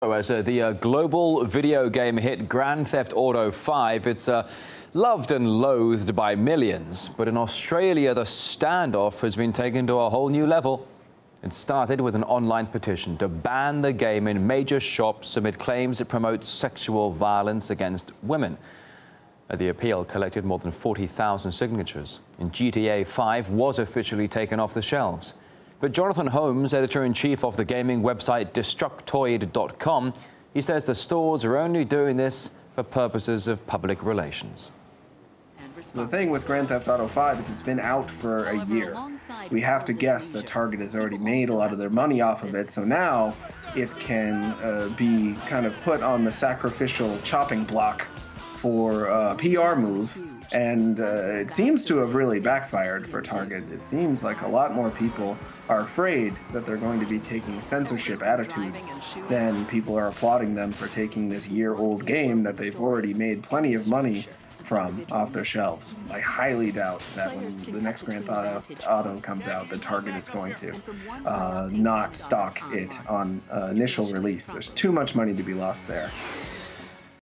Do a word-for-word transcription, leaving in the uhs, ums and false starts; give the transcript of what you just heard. As uh, the uh, global video game hit Grand Theft Auto five, it's uh, loved and loathed by millions. But in Australia, the standoff has been taken to a whole new level. It started with an online petition to ban the game in major shops amid claims it promotes sexual violence against women. The appeal collected more than forty thousand signatures, and G T A five was officially taken off the shelves. But Jonathan Holmes, editor-in-chief of the gaming website Destructoid dot com, he says the stores are only doing this for purposes of public relations. The thing with Grand Theft Auto five is it's been out for a year. We have to guess that Target has already made a lot of their money off of it, so now it can uh, be kind of put on the sacrificial chopping block for a P R move. And uh, it seems to have really backfired for Target. It seems like a lot more people are afraid that they're going to be taking censorship attitudes than people are applauding them for taking this year-old game that they've already made plenty of money from off their shelves. I highly doubt that when the next Grand Theft Auto comes out, that Target is going to uh, not stock it on uh, initial release. There's too much money to be lost there.